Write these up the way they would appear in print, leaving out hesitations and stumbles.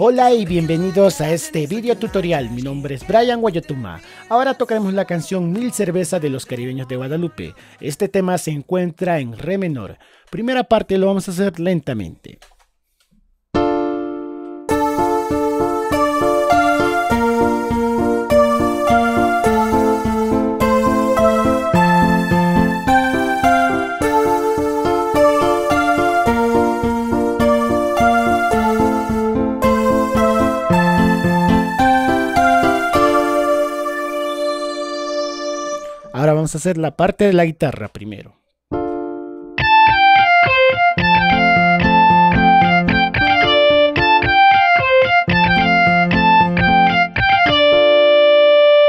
Hola y bienvenidos a este video tutorial. Mi nombre es Bryan Guayatuma. Ahora tocaremos la canción Mil Cervezas de los Caribeños de Guadalupe. Este tema se encuentra en re menor. Primera parte lo vamos a hacer lentamente. Ahora vamos a hacer la parte de la guitarra primero.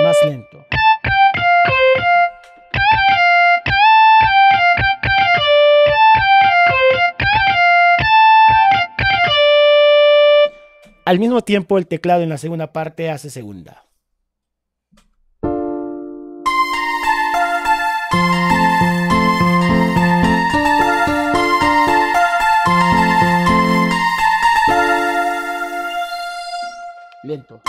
Más lento. Al mismo tiempo, el teclado en la segunda parte hace segunda. Lento.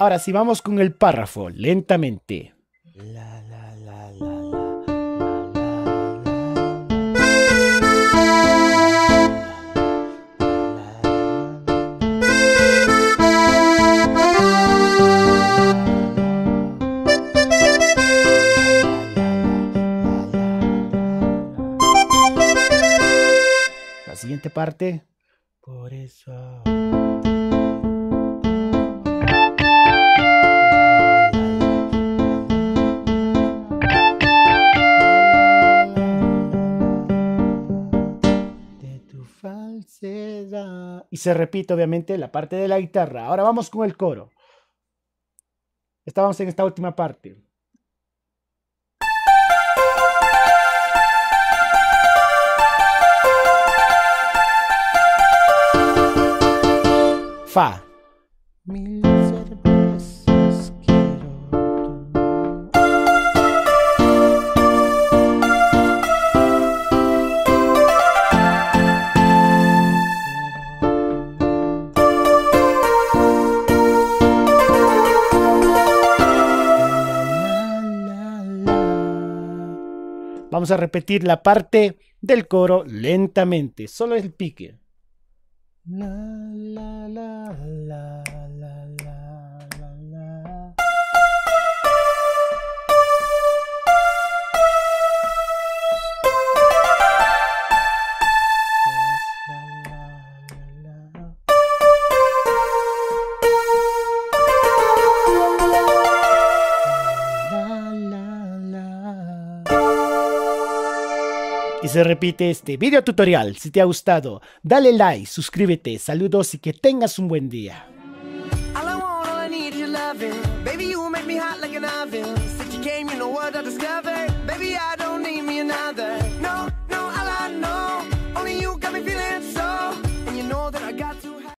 Ahora sí vamos con el párrafo, lentamente. La, la, la, la, la, la, siguiente parte. Por eso. De tu falsedad. Y se repite obviamente la parte de la guitarra. Ahora vamos con el coro. Estábamos en esta última parte. Fa. Mil cervezas quiero tomar. Vamos a repetir la parte del coro lentamente, solo el pique. La, la, la, la, la, la, la. Y se repite este video tutorial. Si te ha gustado, dale like, suscríbete, saludos y que tengas un buen día.